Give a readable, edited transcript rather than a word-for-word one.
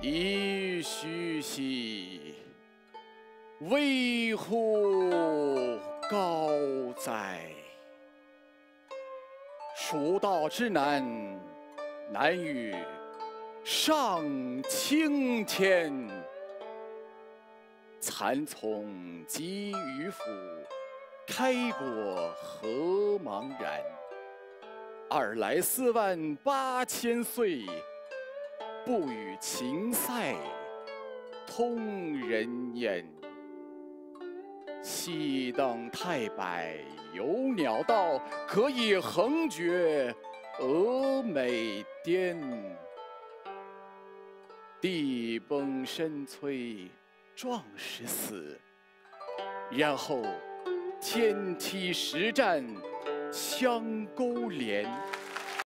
宜徐兮，危乎高哉！蜀道之难，难于上青天。蚕丛及鱼凫，开国何茫然！尔来四万八千岁。 不与秦塞通人烟。西登太白有鸟道，可以横绝峨眉巅。地崩身摧，壮士死；然后天梯石栈，相钩连。